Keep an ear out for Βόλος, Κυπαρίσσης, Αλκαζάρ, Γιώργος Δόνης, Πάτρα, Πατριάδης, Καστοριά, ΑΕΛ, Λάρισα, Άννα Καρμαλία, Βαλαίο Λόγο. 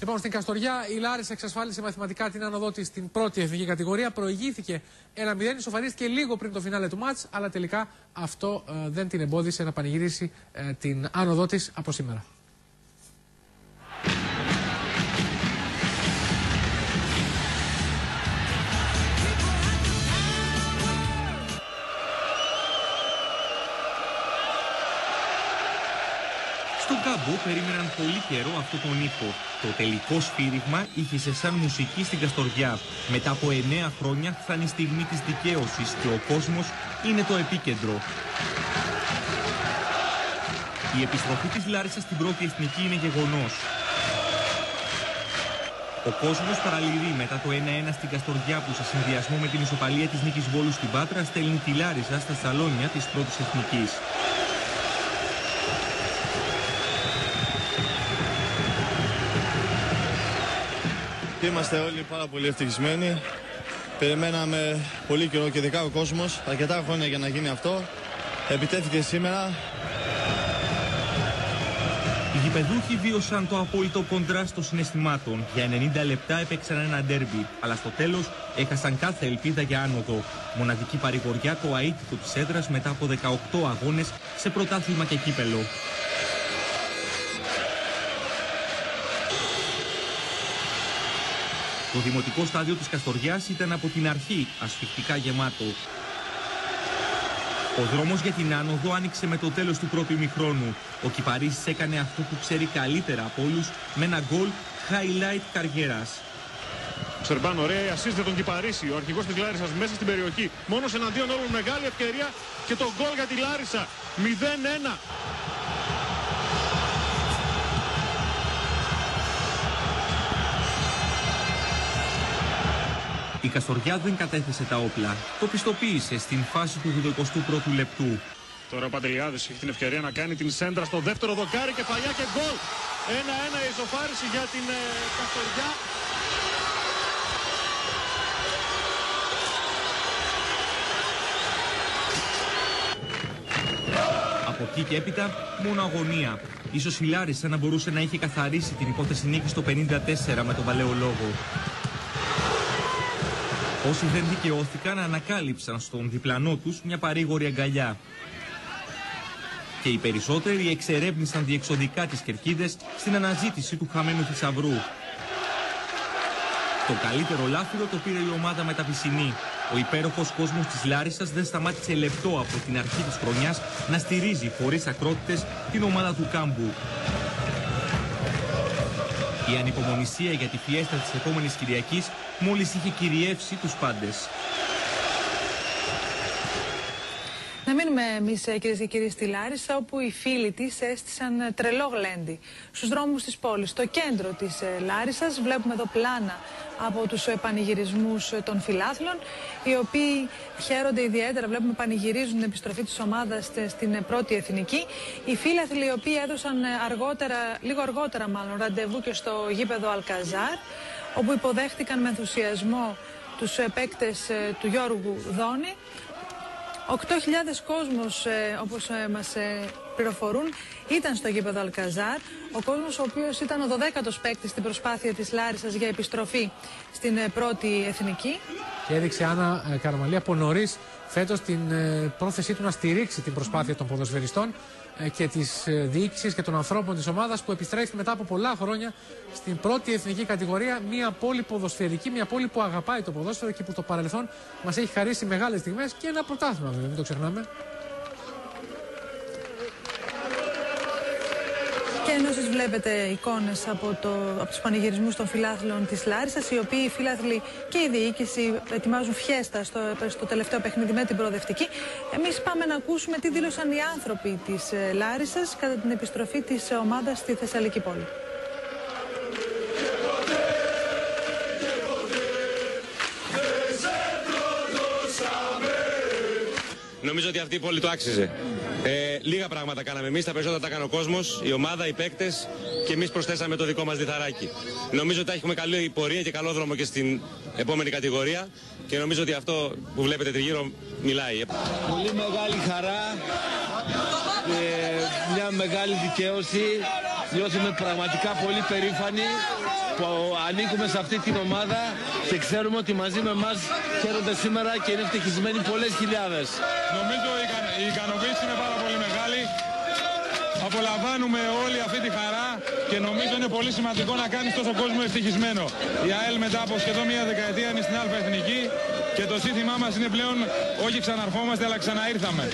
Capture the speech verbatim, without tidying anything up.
Λοιπόν, στην Καστοριά, η Λάρης εξασφάλισε μαθηματικά την άνοδό της στην πρώτη εθνική κατηγορία. Προηγήθηκε ένα μηδέν, ισοφαρίστηκε λίγο πριν το φινάλε του μάτς, αλλά τελικά αυτό ε, δεν την εμπόδισε να πανηγυρίσει ε, την άνοδό της από σήμερα. Στον κάμπο περίμεναν πολύ καιρό αυτό τον ήχο. Το τελικό σφύριγμα ήχησε σαν μουσική στην Καστοριά. Μετά από εννέα χρόνια φτάνει η στιγμή της δικαίωσης και ο κόσμος είναι το επίκεντρο. Η επιστροφή της Λάρισας στην πρώτη εθνική είναι γεγονός. Ο κόσμος παραλυρεί μετά το ένα ένα στην Καστοριά που σε συνδυασμό με την ισοπαλία της νίκης Βόλου στην Πάτρα στέλνει τη Λάρισα στα σαλόνια της πρώτης εθνικής. Είμαστε όλοι πάρα πολύ ευτυχισμένοι. Περιμέναμε πολύ καιρό και ειδικά ο κόσμος, αρκετά χρόνια για να γίνει αυτό. Επιτέθηκε σήμερα. Οι γηπεδούχοι βίωσαν το απόλυτο κοντράστ των συναισθημάτων. Για ενενήντα λεπτά έπαιξαν ένα ντέρμπι, αλλά στο τέλος έχασαν κάθε ελπίδα για άνοδο. Μοναδική παρηγοριά το αίτητο της έδρας μετά από δεκαοκτώ αγώνες σε πρωτάθλημα και κύπελο. Το δημοτικό στάδιο της Καστοριάς ήταν από την αρχή ασφυκτικά γεμάτο. Ο δρόμος για την άνοδο άνοιξε με το τέλος του πρώτου ημιχρόνου. Ο Κυπαρίσσης έκανε αυτό που ξέρει καλύτερα από όλους με ένα γκολ highlight καριέρας. Σερμπάν, ωραία, ασίστ τον Κυπαρίσση. Ο αρχηγός της Λάρισας μέσα στην περιοχή. Μόνος εναντίον όλων, μεγάλη ευκαιρία και το γκολ για τη Λάρισα. μηδέν ένα. Η Καστοριά δεν κατέθεσε τα όπλα. Το πιστοποίησε στην φάση του ογδοηκοστού πρώτου λεπτού. Τώρα ο Πατριάδης έχει την ευκαιρία να κάνει την σέντρα στο δεύτερο δοκάρι, κεφαλιά και γκολ. ένα ένα η ισοφάριση για την ε, Καστοριά. Από εκεί και έπειτα μόνο αγωνία. Ίσως η Λάρισα να μπορούσε να είχε καθαρίσει την υπόθεση νίκη στο πενήντα τέσσερα με τον Βαλαίο Λόγο. Όσοι δεν δικαιώθηκαν ανακάλυψαν στον διπλανό τους μια παρήγορη αγκαλιά. Και οι περισσότεροι εξερεύνησαν διεξοδικά τις κερκίδες στην αναζήτηση του χαμένου θησαυρού. Το καλύτερο λάφυρο το πήρε η ομάδα μεταπισινή. Ο υπέροχος κόσμος της Λάρισας δεν σταμάτησε λεπτό από την αρχή της χρονιάς να στηρίζει χωρίς ακρότητες την ομάδα του κάμπου. Η ανυπομονησία για τη φιέστα της επόμενης Κυριακής μόλις είχε κυριεύσει τους πάντες. Να μείνουμε εμείς, κυρίες και κύριοι, στη Λάρισα, όπου οι φίλοι της έστησαν τρελό γλέντι στους δρόμους της πόλης. Στο κέντρο της Λάρισας βλέπουμε εδώ πλάνα από τους πανηγυρισμούς των φιλάθλων, οι οποίοι χαίρονται ιδιαίτερα, βλέπουμε πανηγυρίζουν την επιστροφή της ομάδας στην πρώτη εθνική. Οι φίλαθλοι οι οποίοι έδωσαν αργότερα, λίγο αργότερα μάλλον, ραντεβού και στο γήπεδο Αλκαζάρ, όπου υποδέχτηκαν με ενθουσιασμό τους παίκτες του Γιώργου Δόνη. οκτώ χιλιάδες κόσμος, όπως μας πληροφορούν, ήταν στο γήπεδο Αλκαζάρ. Ο κόσμος ο οποίος ήταν ο δωδέκατος παίκτης στην προσπάθεια της Λάρισας για επιστροφή στην πρώτη εθνική. Και έδειξε Άννα Καρμαλία από νωρίς φέτος την πρόθεσή του να στηρίξει την προσπάθεια των ποδοσφαιριστών και της διοίκησης και των ανθρώπων της ομάδας που επιστρέφει μετά από πολλά χρόνια στην πρώτη εθνική κατηγορία. Μια πόλη ποδοσφαιρική, μια πόλη που αγαπάει το ποδόσφαιρο και που το παρελθόν μας έχει χαρίσει μεγάλες στιγμές και ένα πρωτάθλημα, βέβαια, μην το ξεχνάμε. Και ενώ σας βλέπετε εικόνες από, το, από τους πανηγυρισμούς των φιλάθλων της Λάρισας, οι οποίοι οι φιλάθλοι και η διοίκηση ετοιμάζουν φιέστα στο, στο τελευταίο παιχνίδι με την προοδευτική, εμείς πάμε να ακούσουμε τι δήλωσαν οι άνθρωποι της Λάρισας κατά την επιστροφή της ομάδας στη Θεσσαλική πόλη. Νομίζω ότι αυτή η πόλη το άξιζε. Ε, λίγα πράγματα κάναμε εμείς, τα περισσότερα τα έκανε ο κόσμος, η ομάδα, οι παίκτες και εμείς προσθέσαμε το δικό μας διθαράκι. Νομίζω ότι έχουμε καλή πορεία και καλό δρόμο και στην επόμενη κατηγορία και νομίζω ότι αυτό που βλέπετε τριγύρω μιλάει. Πολύ μεγάλη χαρά, ε, μια μεγάλη δικαίωση. νιώθουμε πραγματικά πολύ περήφανοι που ανήκουμε σε αυτή την ομάδα και ξέρουμε ότι μαζί με εμάς χαίρονται σήμερα και είναι ευτυχισμένοι πολλές χιλιάδες. Νομίζω η ικανοποίηση είναι πάρα πολύ μεγάλη. Απολαμβάνουμε όλη αυτή τη χαρά και νομίζω είναι πολύ σημαντικό να κάνεις τόσο κόσμο ευτυχισμένο. Η ΑΕΛ μετά από σχεδόν μια δεκαετία είναι στην Α' Εθνική και το σύνθημά μας είναι πλέον όχι ξαναρχόμαστε αλλά ξαναήρθαμε.